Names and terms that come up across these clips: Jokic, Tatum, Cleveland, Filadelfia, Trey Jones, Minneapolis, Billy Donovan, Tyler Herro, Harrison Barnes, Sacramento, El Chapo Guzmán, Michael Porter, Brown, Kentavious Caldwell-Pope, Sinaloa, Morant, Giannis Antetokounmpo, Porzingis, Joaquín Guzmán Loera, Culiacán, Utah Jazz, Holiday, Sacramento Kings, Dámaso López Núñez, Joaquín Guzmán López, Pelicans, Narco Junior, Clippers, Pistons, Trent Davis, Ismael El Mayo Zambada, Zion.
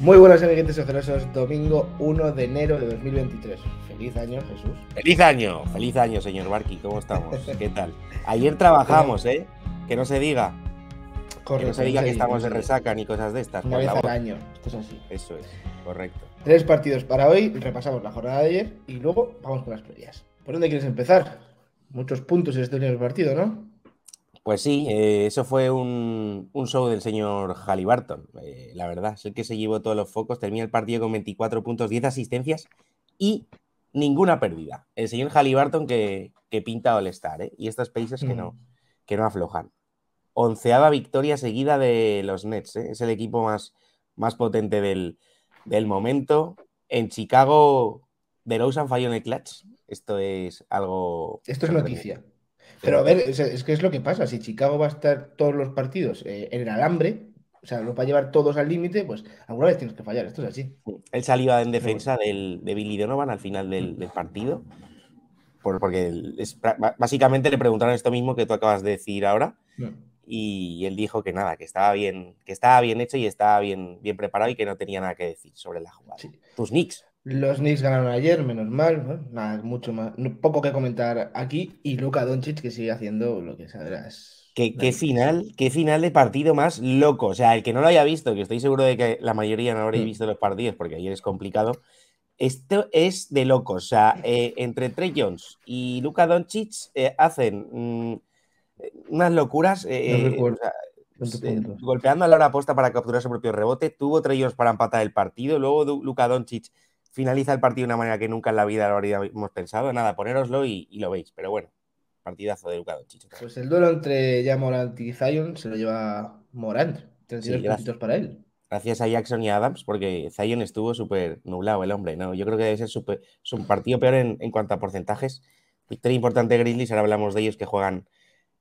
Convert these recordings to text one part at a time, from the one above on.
Muy buenas, amiguitos ojerosos, domingo 1 de enero de 2023. Feliz año, Jesús. Feliz año, señor Barqui. ¿Cómo estamos? ¿Qué tal? Ayer trabajamos, ¿eh? Que no se diga. Correcto, que no se diga que estamos de resaca ni cosas de estas. Una vez al año, esto es así. Eso es, correcto. 3 partidos para hoy, repasamos la jornada de ayer y luego vamos con las previas. ¿Por dónde quieres empezar? Muchos puntos en este primer partido, ¿no? Pues sí, eso fue un show del señor Halliburton, la verdad. Es el que se llevó todos los focos, termina el partido con 24 puntos, 10 asistencias y ninguna pérdida. El señor Halliburton que pinta All-Star, ¿eh? Y estos países que no aflojan. 11ª victoria seguida de los Nets, ¿eh? Es el equipo más potente del momento. En Chicago, DeRozan falló en el clutch. Esto es algo... Esto es noticia. Pero a ver, es que es lo que pasa. Si Chicago va a estar todos los partidos en el alambre, o sea, los va a llevar todos al límite, pues alguna vez tienes que fallar. Esto es así. Él salió en defensa de Billy Donovan al final del partido, porque básicamente le preguntaron esto mismo que tú acabas de decir ahora, y él dijo que nada, que estaba bien hecho y estaba bien preparado y que no tenía nada que decir sobre la jugada. Sí. Tus Knicks. Los Knicks ganaron ayer, menos mal, ¿no? Nada, mucho más, poco que comentar aquí. Y Luka Doncic, que sigue haciendo lo que sabrás. ¿Qué final de partido más loco? O sea, el que no lo haya visto, que estoy seguro de que la mayoría no habréis visto los partidos, porque ayer es complicado. Esto es de locos. O sea, entre Trey Jones y Luka Doncic hacen unas locuras. No, o sea, golpeando a la hora aposta para capturar su propio rebote. Tuvo Trey Jones para empatar el partido. Luego Luka Doncic finaliza el partido de una manera que nunca en la vida lo habríamos pensado. Nada, ponéroslo y lo veis. Pero bueno, partidazo de Luka Doncic. Pues el duelo entre ya Morant y Zion se lo lleva Morant. 32 puntitos para él. Gracias a Jackson y a Adams, porque Zion estuvo súper nublado el hombre, ¿no? Yo creo que debe ser un partido peor en cuanto a porcentajes. Victoria importante de Grizzlies, ahora hablamos de ellos, que juegan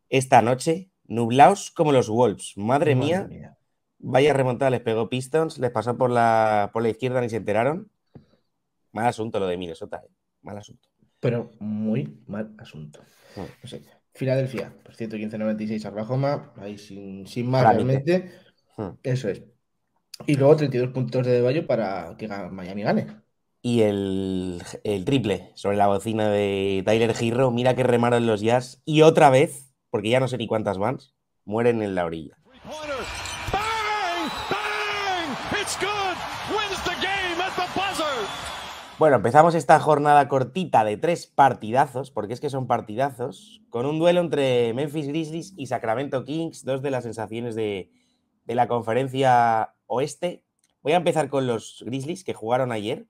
esta noche. Nublaos como los Wolves. Madre mía. Vaya remontada, les pegó Pistons, les pasó por la izquierda, ni se enteraron. Mal asunto lo de Minnesota, ¿eh? Mal asunto. Pero muy mal asunto. No sé. Filadelfia, por 115-96 a Oklahoma, ahí sin más realmente. Eso es. Y luego 32 puntos de Bayo para que Miami gane. Y el triple sobre la bocina de Tyler Herro. Mira que remaron los Jazz. Y otra vez, porque ya no sé ni cuántas van, mueren en la orilla. ¡Bang! ¡Bang! ¡It's good! ¡Wins the game at the buzzer! Bueno, empezamos esta jornada cortita de 3 partidazos, porque es que son partidazos, con un duelo entre Memphis Grizzlies y Sacramento Kings, dos de las sensaciones de la conferencia oeste. Voy a empezar con los Grizzlies, que jugaron ayer.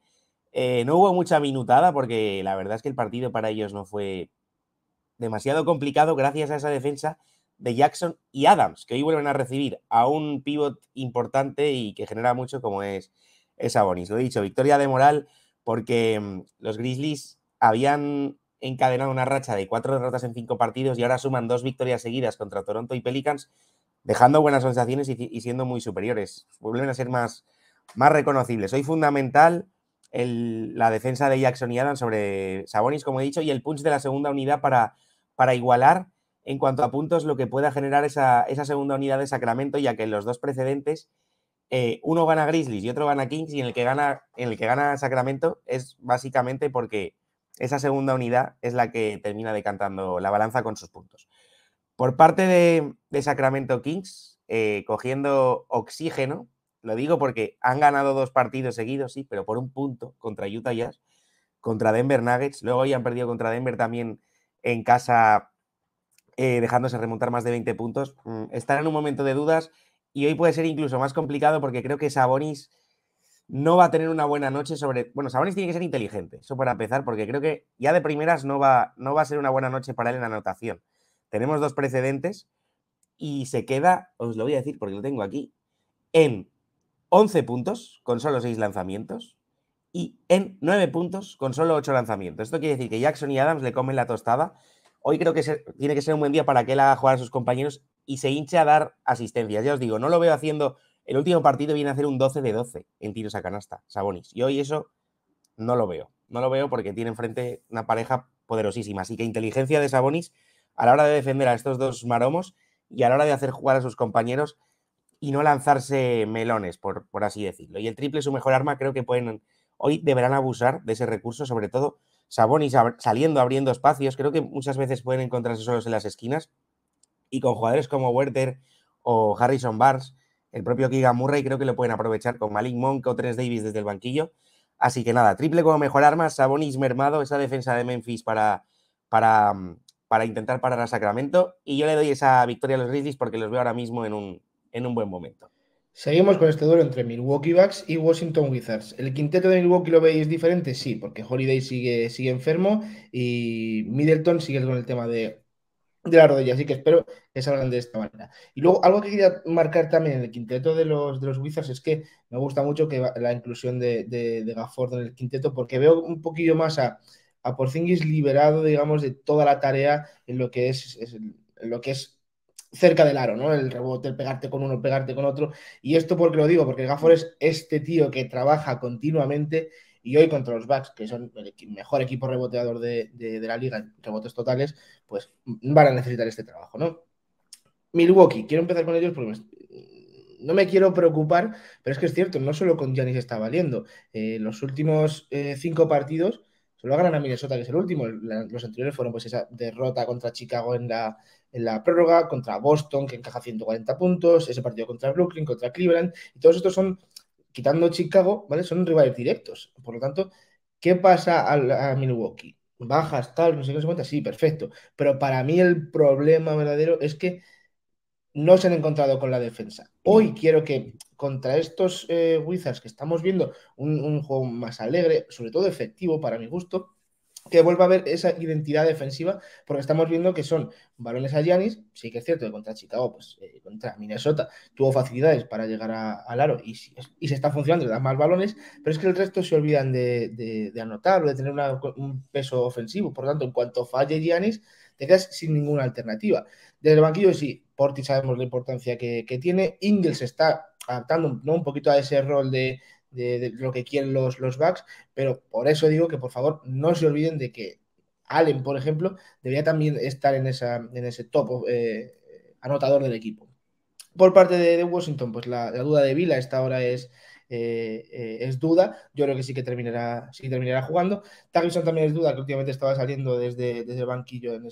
No hubo mucha minutada, porque la verdad es que el partido para ellos no fue demasiado complicado gracias a esa defensa de Jackson y Adams, que hoy vuelven a recibir a un pívot importante y que genera mucho, como es Sabonis. Lo he dicho, victoria de moral, porque los Grizzlies habían encadenado una racha de 4 derrotas en 5 partidos y ahora suman 2 victorias seguidas contra Toronto y Pelicans, dejando buenas sensaciones y siendo muy superiores. Vuelven a ser más reconocibles. Hoy fundamental la defensa de Jackson y Adams sobre Sabonis, como he dicho, y el punch de la segunda unidad para igualar en cuanto a puntos lo que pueda generar esa segunda unidad de Sacramento, ya que en los 2 precedentes uno gana Grizzlies y otro gana Kings, y en el que gana Sacramento es básicamente porque esa segunda unidad es la que termina decantando la balanza con sus puntos. Por parte de Sacramento Kings, cogiendo oxígeno, lo digo porque han ganado 2 partidos seguidos, sí, pero por un punto contra Utah Jazz, contra Denver Nuggets, luego ya han perdido contra Denver también en casa, dejándose remontar más de 20 puntos. Están en un momento de dudas. Y hoy puede ser incluso más complicado porque creo que Sabonis no va a tener una buena noche sobre... Bueno, Sabonis tiene que ser inteligente, eso para empezar, porque creo que ya de primeras no va a ser una buena noche para él en la anotación. Tenemos 2 precedentes y se queda, os lo voy a decir porque lo tengo aquí, en 11 puntos con solo 6 lanzamientos y en 9 puntos con solo 8 lanzamientos. Esto quiere decir que Jackson y Adams le comen la tostada. Hoy creo que tiene que ser un buen día para que él haga jugar a sus compañeros y se hinche a dar asistencias. Ya os digo, no lo veo haciendo... El último partido viene a hacer un 12 de 12 en tiros a canasta, Sabonis. Y hoy eso no lo veo. No lo veo porque tiene enfrente una pareja poderosísima. Así que inteligencia de Sabonis a la hora de defender a estos 2 maromos y a la hora de hacer jugar a sus compañeros y no lanzarse melones, por así decirlo. Y el triple es su mejor arma, creo que pueden... Hoy deberán abusar de ese recurso, sobre todo Sabonis saliendo, abriendo espacios. Creo que muchas veces pueden encontrarse solos en las esquinas. Y con jugadores como Werther o Harrison Barnes, el propio Keegan Murray, creo que lo pueden aprovechar con Malik Monk o Trent Davis desde el banquillo. Así que nada, triple como mejor arma, Sabonis mermado, esa defensa de Memphis para intentar parar a Sacramento. Y yo le doy esa victoria a los Grizzlies porque los veo ahora mismo en un buen momento. Seguimos con este duelo entre Milwaukee Bucks y Washington Wizards. ¿El quinteto de Milwaukee lo veis diferente? Sí, porque Holiday sigue enfermo y Middleton sigue con el tema de la rodilla, así que espero que salgan de esta manera. Y luego, algo que quería marcar también en el quinteto de los Wizards es que me gusta mucho que la inclusión de Gafford en el quinteto, porque veo un poquillo más a Porzingis liberado, digamos, de toda la tarea en lo que es cerca del aro, ¿no? El rebote, el pegarte con uno, pegarte con otro. Y esto porque lo digo, porque Gafford es este tío que trabaja continuamente. Y hoy contra los Bucks, que son el mejor equipo reboteador de la liga en rebotes totales, pues van a necesitar este trabajo, ¿no? Milwaukee, quiero empezar con ellos porque no me quiero preocupar, pero es que es cierto, no solo con Giannis está valiendo. Los últimos 5 partidos solo ganan a Minnesota, que es el último. Los anteriores fueron pues esa derrota contra Chicago en la prórroga, contra Boston, que encaja 140 puntos, ese partido contra Brooklyn, contra Cleveland, y todos estos son... Quitando Chicago, ¿vale? Son rivales directos. Por lo tanto, ¿qué pasa a Milwaukee? Bajas, tal, no sé qué se cuenta. Sí, perfecto. Pero para mí el problema verdadero es que no se han encontrado con la defensa. Hoy quiero que contra estos Wizards que estamos viendo un juego más alegre, sobre todo efectivo para mi gusto, que vuelva a haber esa identidad defensiva, porque estamos viendo que son balones a Giannis. Sí que es cierto que contra Chicago, pues contra Minnesota, tuvo facilidades para llegar al aro y se está funcionando, le dan más balones, pero es que el resto se olvidan de anotar o de tener un peso ofensivo. Por lo tanto, en cuanto falle Giannis, te quedas sin ninguna alternativa. Desde el banquillo sí, Portis sabemos la importancia que tiene, Ingles está adaptando, ¿no?, un poquito a ese rol de lo que quieren los Bucks, pero por eso digo que por favor no se olviden de que Allen, por ejemplo, debería también estar en ese top anotador del equipo. Por parte de Washington, pues la duda de Vila a esta hora es duda. Yo creo que sí que terminará jugando. Taggison también es duda, que últimamente estaba saliendo desde el banquillo en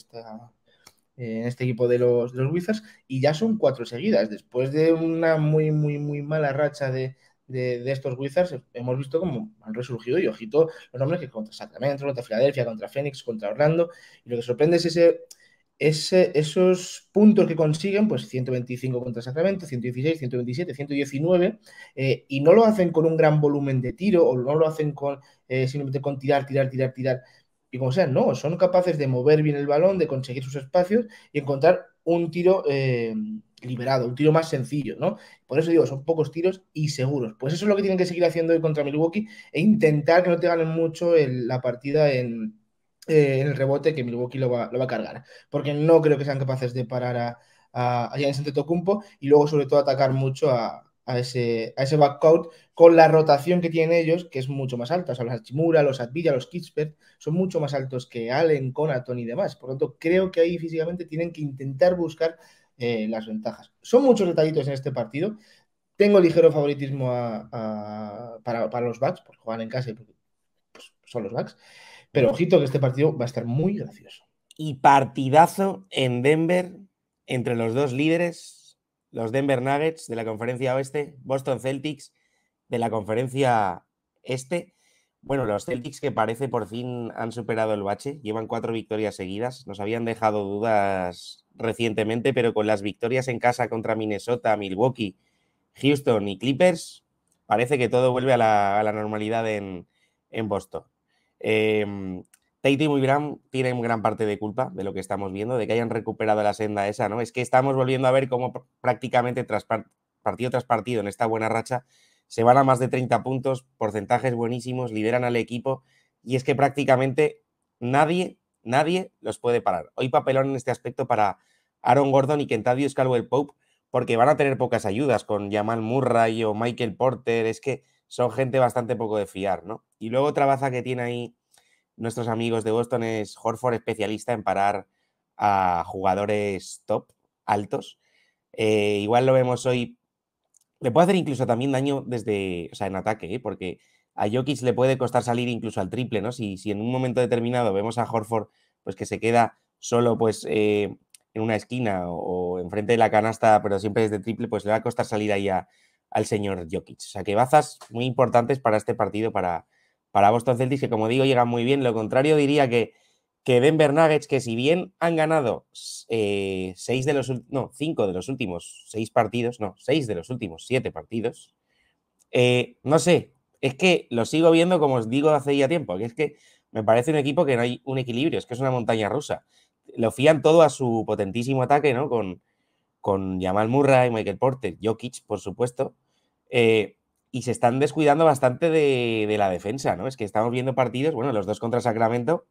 este equipo de los Wizards, y ya son 4 seguidas, después de una muy, muy, muy mala racha de estos Wizards. Hemos visto cómo han resurgido, y ojito los nombres que contra Sacramento, contra Filadelfia, contra Phoenix, contra Orlando, y lo que sorprende es esos puntos que consiguen, pues 125 contra Sacramento, 116, 127, 119, y no lo hacen con un gran volumen de tiro, o no lo hacen con simplemente con tirar, y como sea, no, son capaces de mover bien el balón, de conseguir sus espacios y encontrar un tiro liberado, un tiro más sencillo, ¿no? Por eso digo, son pocos tiros y seguros. Pues eso es lo que tienen que seguir haciendo hoy contra Milwaukee, e intentar que no te ganen mucho la partida en el rebote, que Milwaukee lo va a cargar, porque no creo que sean capaces de parar a Giannis Antetokounmpo, y luego sobre todo atacar mucho a ese backcourt con la rotación que tienen ellos, que es mucho más alta. O sea, los Hachimura, los Advilla, los Kispert son mucho más altos que Allen, Connaughton y demás. Por lo tanto, creo que ahí físicamente tienen que intentar buscar las ventajas. Son muchos detallitos en este partido. Tengo ligero favoritismo para los Bucks, porque juegan en casa y pues, son los Bucks. Pero ojito, que este partido va a estar muy gracioso. Y partidazo en Denver entre los dos líderes, los Denver Nuggets de la conferencia oeste, Boston Celtics de la conferencia este. Bueno, los Celtics, que parece por fin han superado el bache, llevan 4 victorias seguidas. Nos habían dejado dudas recientemente, pero con las victorias en casa contra Minnesota, Milwaukee, Houston y Clippers, parece que todo vuelve a la normalidad en Boston. Tatum y Brown tienen gran parte de culpa de lo que estamos viendo, de que hayan recuperado la senda esa, ¿no? Es que estamos volviendo a ver cómo prácticamente partido tras partido en esta buena racha se van a más de 30 puntos, porcentajes buenísimos, lideran al equipo, y es que prácticamente nadie los puede parar. Hoy papelón en este aspecto para Aaron Gordon y Kentavious Caldwell-Pope, porque van a tener pocas ayudas con Jamal Murray o Michael Porter. Es que son gente bastante poco de fiar, ¿no? Y luego otra baza que tiene ahí nuestros amigos de Boston es Horford, especialista en parar a jugadores top, altos. Igual lo vemos hoy Le puede hacer incluso también daño desde, o sea, en ataque, ¿eh? Porque a Jokic le puede costar salir incluso al triple, ¿no? Si en un momento determinado vemos a Horford pues que se queda solo pues en una esquina o enfrente de la canasta, pero siempre desde triple, pues le va a costar salir ahí al señor Jokic. O sea, que bazas muy importantes para este partido, para Boston Celtics, que como digo, llegan muy bien. Lo contrario diría que Denver Nuggets, que si bien han ganado 6 de los últimos 7 partidos, no sé, es que lo sigo viendo, como os digo hace ya tiempo, que es que me parece un equipo que no hay un equilibrio, es que es una montaña rusa. Lo fían todo a su potentísimo ataque, ¿no? Con Jamal Murray, Michael Porter, Jokic, por supuesto, y se están descuidando bastante de la defensa, ¿no? Es que estamos viendo partidos, bueno, los dos contra Sacramento,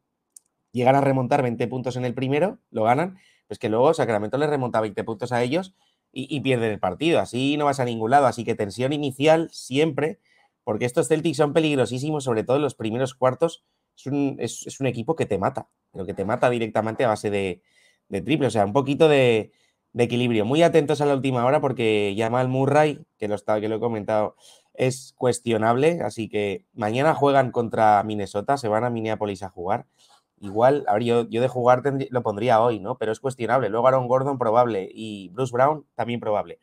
llegan a remontar 20 puntos en el primero, lo ganan, pues que luego Sacramento les remonta 20 puntos a ellos y pierden el partido. Así no vas a ningún lado, así que tensión inicial siempre, porque estos Celtics son peligrosísimos, sobre todo en los primeros cuartos. Es un equipo que te mata, pero que te mata directamente a base de triple. O sea, un poquito de equilibrio. Muy atentos a la última hora, porque Jamal Murray, que lo he comentado, es cuestionable. Así que mañana juegan contra Minnesota, se van a Minneapolis a jugar. Igual, a ver, yo de jugar lo pondría hoy, ¿no? Pero es cuestionable. Luego Aaron Gordon, probable. Y Bruce Brown, también probable.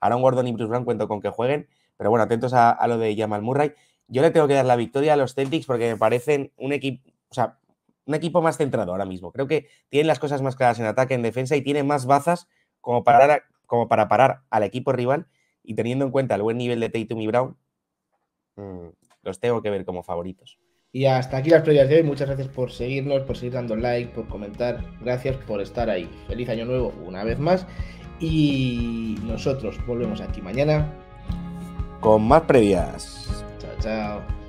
Aaron Gordon y Bruce Brown cuento con que jueguen. Pero bueno, atentos a lo de Jamal Murray. Yo le tengo que dar la victoria a los Celtics porque me parecen un equipo más centrado ahora mismo. Creo que tienen las cosas más claras en ataque, en defensa, y tienen más bazas como para parar al equipo rival. Y teniendo en cuenta el buen nivel de Tatum y Brown, los tengo que ver como favoritos. Y hasta aquí las previas de hoy. Muchas gracias por seguirnos, por seguir dando like, por comentar. Gracias por estar ahí. Feliz año nuevo una vez más. Y nosotros volvemos aquí mañana con más previas. Chao, chao.